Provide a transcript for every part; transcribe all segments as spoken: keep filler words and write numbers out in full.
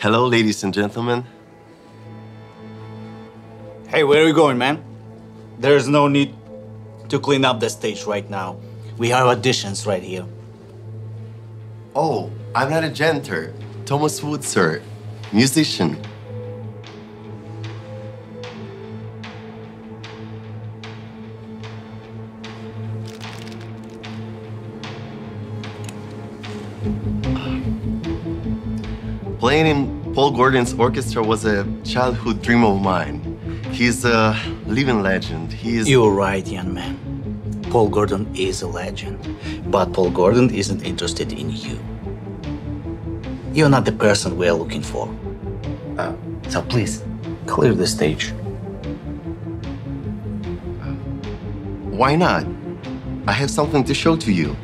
Hello, ladies and gentlemen. Hey, where are we going, man? There's no need to clean up the stage right now. We have auditions right here. Oh, I'm not a janitor. Thomas Woods, sir. Musician. Playing in Paul Gordon's orchestra was a childhood dream of mine. He's a living legend. He is... You're right, young man. Paul Gordon is a legend, but Paul Gordon isn't interested in you. You're not the person we're looking for. Uh, so please, clear the stage. Why not? I have something to show to you.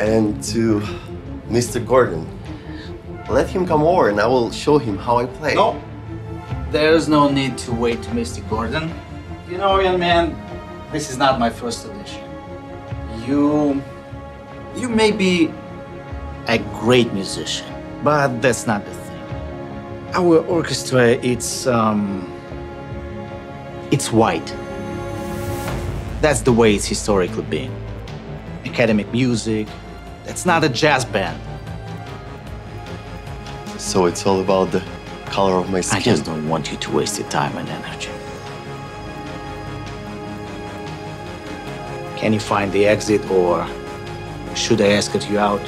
And to Mister Gordon. Let him come over and I will show him how I play. No, there's no need to wait to Mister Gordon. You know, young man, this is not my first audition. You, you may be a great musician, but that's not the thing. Our orchestra, it's, um, it's white. That's the way it's historically been. Academic music, that's not a jazz band. So it's all about the color of my skin. I just don't want you to waste your time and energy. Can you find the exit, or should I escort you out?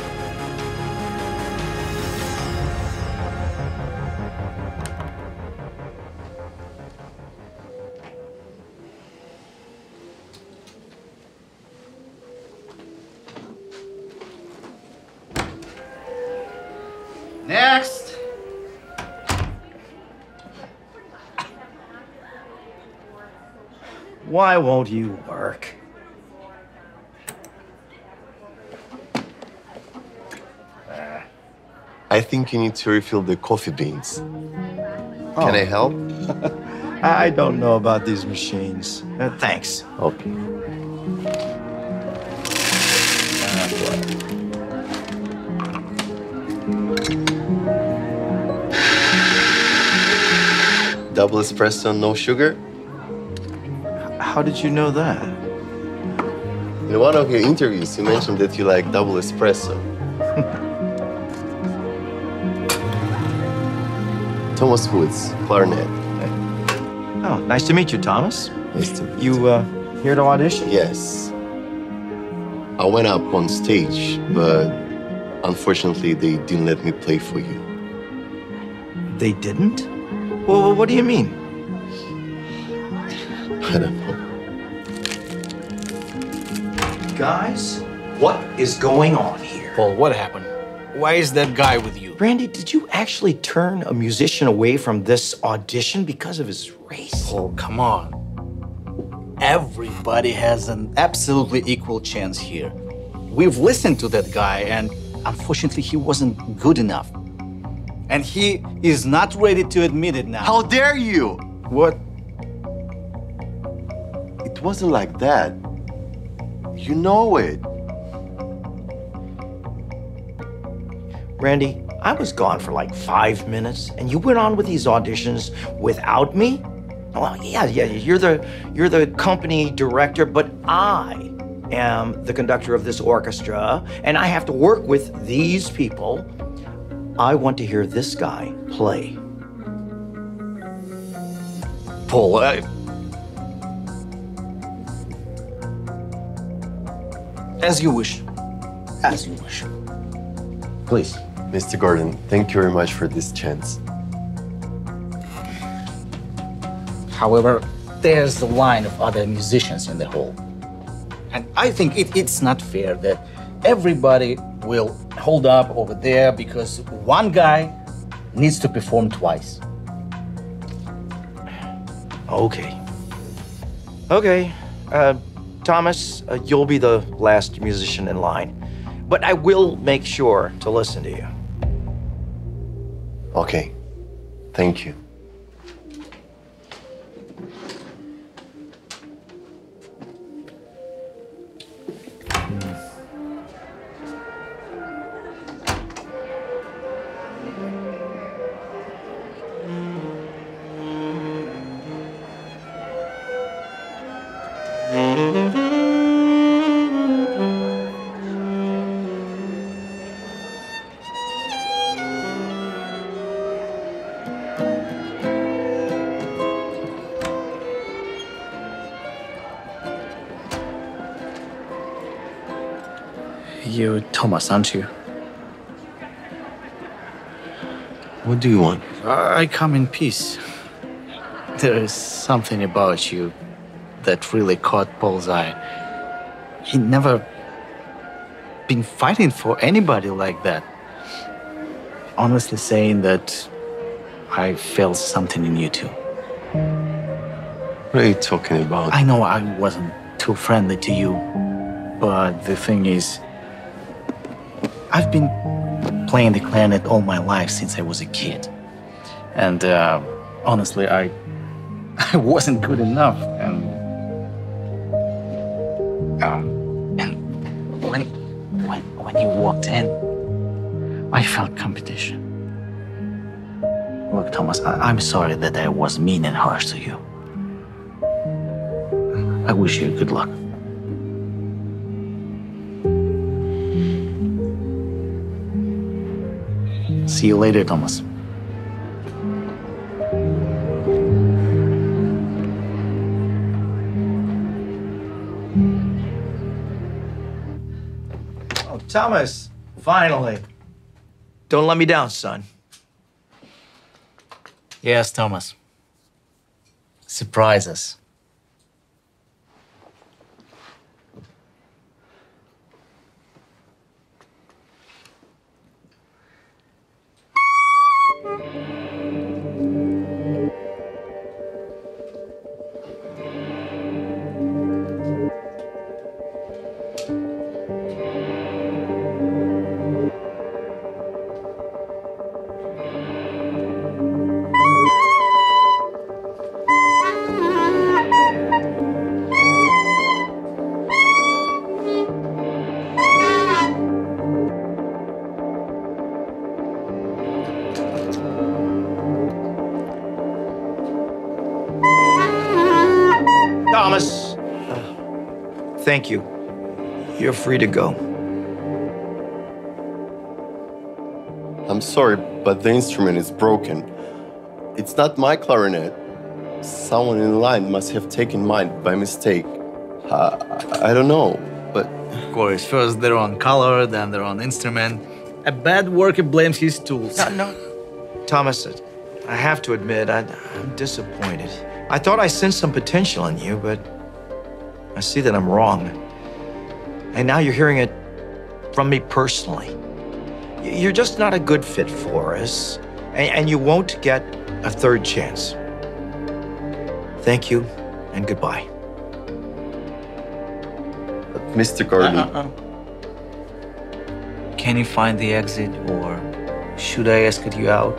Next! Why won't you work? I think you need to refill the coffee beans. Oh. Can I help? I don't know about these machines. Uh, thanks. Okay. Double espresso, no sugar? How did you know that? In one of your interviews, you mentioned that you like double espresso. Thomas Woods, clarinet. Oh, nice to meet you, Thomas. Nice to meet you. You uh, here to audition? Yes. I went up on stage, but unfortunately, they didn't let me play for you. They didn't? Well, what do you mean? I don't know. Guys, what is going on here? Paul, what happened? Why is that guy with you? Randy, did you actually turn a musician away from this audition because of his race? Paul, come on. Everybody has an absolutely equal chance here. We've listened to that guy, and unfortunately, he wasn't good enough. And he is not ready to admit it now. How dare you? What? It wasn't like that. You know it. Randy, I was gone for like five minutes, and you went on with these auditions without me? Well, yeah, yeah, you're the, you're the company director, but I am the conductor of this orchestra, and I have to work with these people. I want to hear this guy play. Paul, I... As you wish. As you wish. Please. Mister Gordon, thank you very much for this chance. However, there's a line of other musicians in the hall. And I think it, it's not fair that everybody will hold up over there because one guy needs to perform twice. Okay. Okay. Uh, Thomas, uh, you'll be the last musician in line, but I will make sure to listen to you. Okay, thank you. You're Thomas, aren't you? What do you want? I come in peace. There is something about you that really caught Paul's eye. He never been fighting for anybody like that. Honestly saying that I felt something in you too. What are you talking about? I know I wasn't too friendly to you, but the thing is, I've been playing the clarinet all my life since I was a kid. And uh, honestly, I, I wasn't good enough. And, um, and when, when, when you walked in, I felt competition. Look, Thomas, I, I'm sorry that I was mean and harsh to you. I wish you good luck. See you later, Thomas. Oh, Thomas, finally. Don't let me down, son. Yes, Thomas. Surprise us. Thomas, thank you. You're free to go. I'm sorry, but the instrument is broken. It's not my clarinet. Someone in line must have taken mine by mistake. Uh, I don't know, but... Of course, first their own color, then their own instrument. A bad worker blames his tools. No, no. Thomas, I have to admit, I, I'm disappointed. I thought I sensed some potential in you, but I see that I'm wrong. And now you're hearing it from me personally. You're just not a good fit for us, and you won't get a third chance. Thank you, and goodbye. But Mister Gordon. Uh, uh, uh. Can you find the exit, or should I escort you out?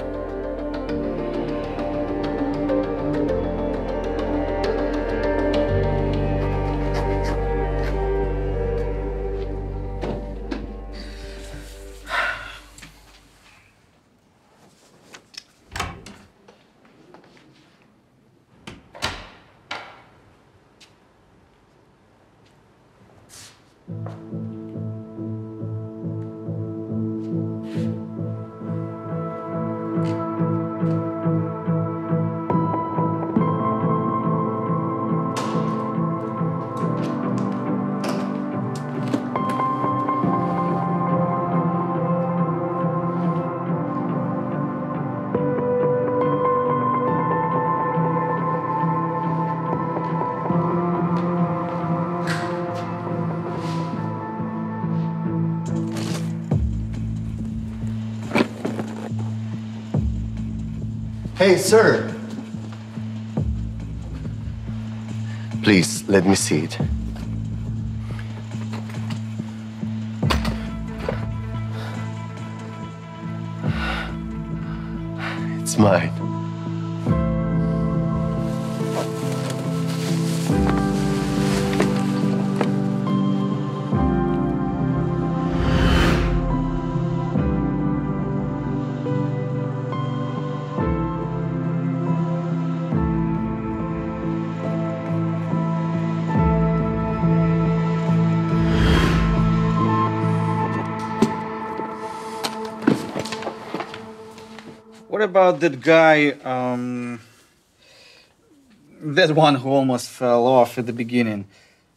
Hey, sir. Please, let me see it. It's mine. about that guy, um, that one who almost fell off at the beginning?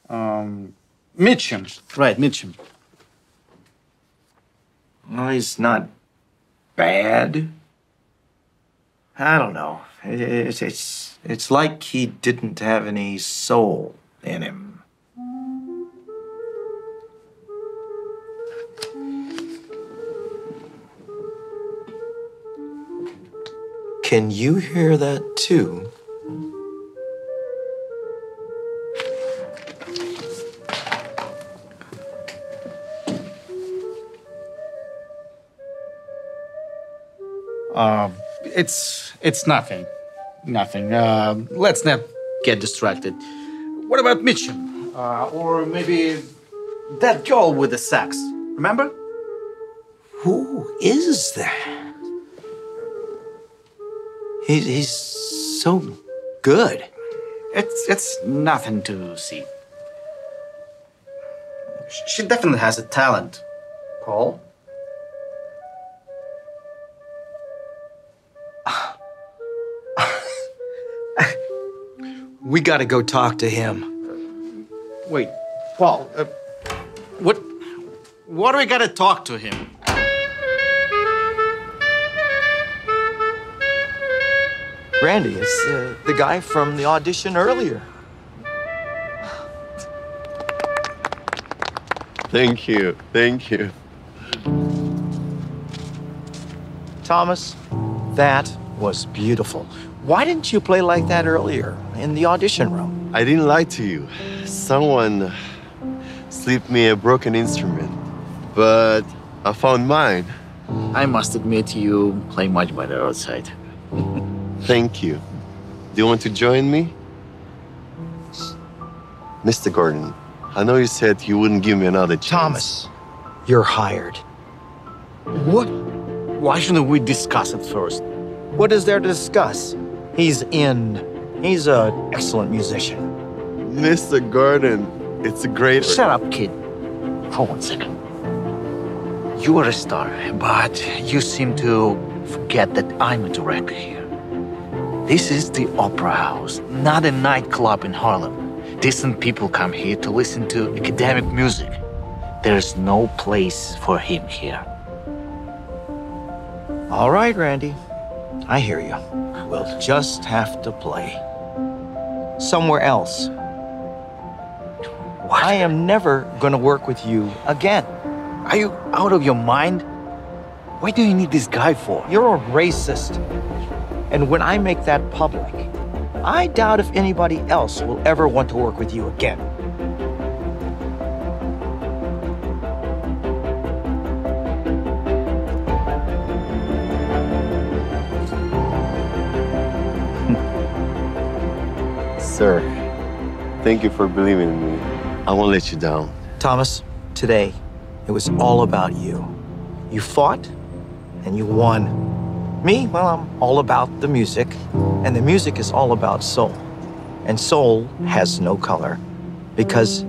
Um, Mitchum, right, Mitchum. Well, he's not bad. I don't know. It, it, it's, it's like he didn't have any soul in him. Can you hear that too? Uh, it's it's nothing, nothing. Uh, let's not get distracted. What about Mitchum? Uh, or maybe that girl with the sax, remember? Who is that? He's, he's so good. It's, it's nothing to see. She definitely has a talent, Paul. We gotta go talk to him. Wait, Paul, uh, what, what do we gotta talk to him? Randy, it's uh, the guy from the audition earlier. Thank you, thank you. Thomas, that was beautiful. Why didn't you play like that earlier in the audition room? I didn't lie to you. Someone slipped me a broken instrument, but I found mine. I must admit you play much better outside. Thank you. Do you want to join me? Mister Gordon, I know you said you wouldn't give me another chance. Thomas, you're hired. What? Why shouldn't we discuss it first? What is there to discuss? He's in. He's an excellent musician. Mister Gordon, it's a great... Shut up, kid. For one second. You are a star, but you seem to forget that I'm a director here. This is the Opera House, not a nightclub in Harlem. Decent people come here to listen to academic music. There's no place for him here. All right, Randy. I hear you. We'll just have to play somewhere else. What? I am never going to work with you again. Are you out of your mind? What do you need this guy for? You're a racist. And when I make that public, I doubt if anybody else will ever want to work with you again. Sir, thank you for believing in me. I won't let you down. Thomas, today, it was all about you. You fought, and you won. Me, well, I'm all about the music, and the music is all about soul. And soul has no color, because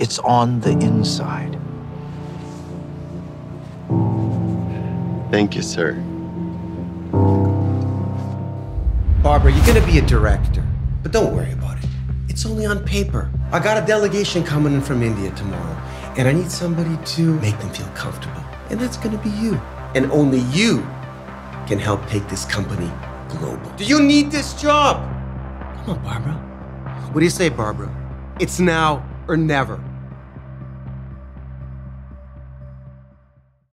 it's on the inside. Thank you, sir. Barbara, you're gonna be a director, but don't worry about it. It's only on paper. I got a delegation coming in from India tomorrow, and I need somebody to make them feel comfortable. And that's gonna be you. And only you can help take this company global. Do you need this job? Come on, Barbara. What do you say, Barbara? It's now or never.